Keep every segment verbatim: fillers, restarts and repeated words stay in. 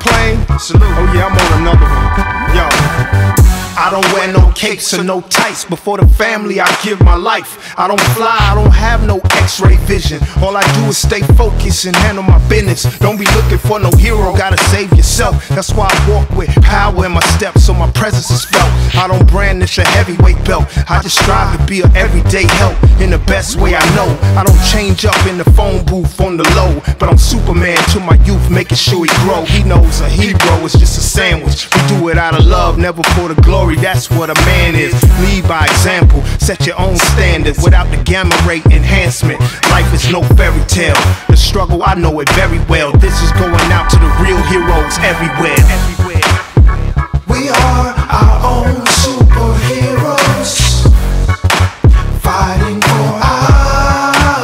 plane? Salute. Oh yeah, I'm on another one. Yo, I don't wear no capes or no tights. Before the family, I give my life. I don't fly, I don't have no x-ray vision. All I do is stay focused and handle my business. Don't be looking for no hero, gotta save yourself. That's why I walk with power in my steps, so my presence is felt. I don't brand this a heavyweight belt. I just strive to be an everyday help in the best way I know. I don't change up in the phone booth on the low, but I'm Superman to my youth, making sure he grow. He knows a hero is just a sandwich. We do it out of love, never for the glory. That's what a man is. Lead by example, set your own standards without the gamma ray enhancement. Life is no fairy tale. The struggle, I know it very well. This is going out to the real heroes everywhere. We are our own superheroes, fighting for our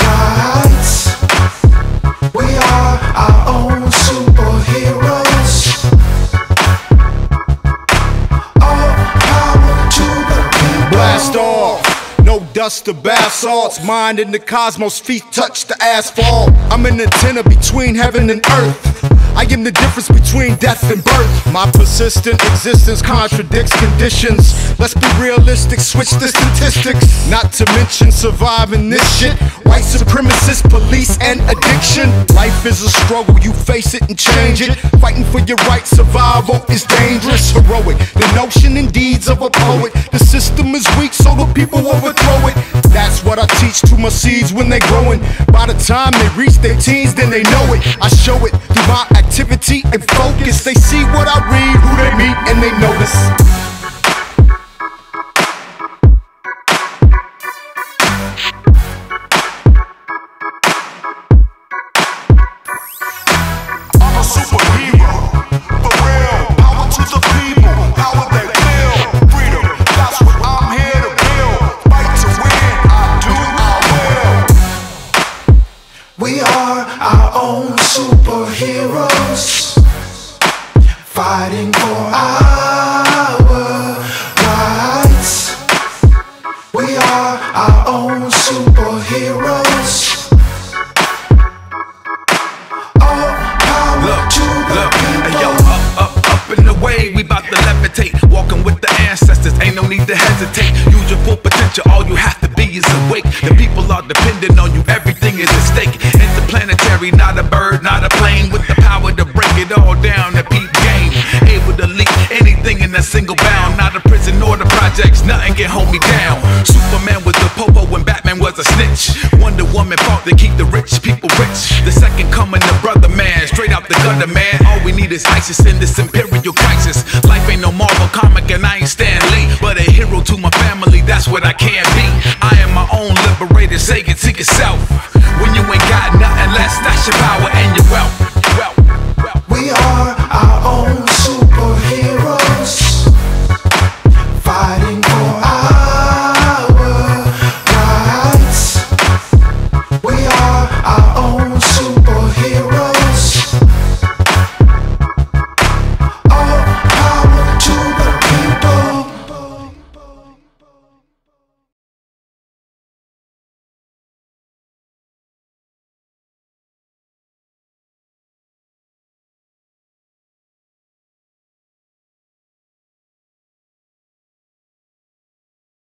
rights. We are our own superheroes. All power to the people. Blast off. No dust or basalts, mind in the cosmos, feet touch the asphalt. I'm an antenna between heaven and earth. I am the difference between death and birth. My persistent existence contradicts conditions. Let's be realistic, switch the statistics. Not to mention surviving this shit. White supremacists, police, and addiction. Life is a struggle, you face it and change it. Fighting for your right, survival is dangerous. Heroic, the notion and deeds of a poet. The system is weak, so the people overthrow it. That's what I teach to my seeds when they growing. By the time they reach their teens, then they know it. I show it through my activity and focus. They see what I read, who they meet, and they notice. I'm a superhero, for real. Power to the people, power they feel. Freedom, that's what I'm here. We are our own superheroes, fighting for our rights. We are our own superheroes. All power look, to the look. people. Yo, up, up, up and away, we bout to levitate. Walking with the ancestors, ain't no need to hesitate. Use your full potential, all you have to be is awake. The people are dependent on you, everything is at stake. Planetary, not a bird, not a plane. With the power to break it all down, a peep game. Able to leak anything in a single bound. Not a prison or the projects, nothing can hold me down. Superman was the popo and Batman was a snitch. Wonder Woman fought to keep the rich people rich. The second coming of Brother Man, straight out the gutter, man. All we need is ISIS in this imperial crisis. Life ain't no Marvel comic and I ain't Stan Lee, but a hero to my family, that's what I can be. I am my own liberator, say it to yourself. When you ain't got nothing less, that's your power and your wealth.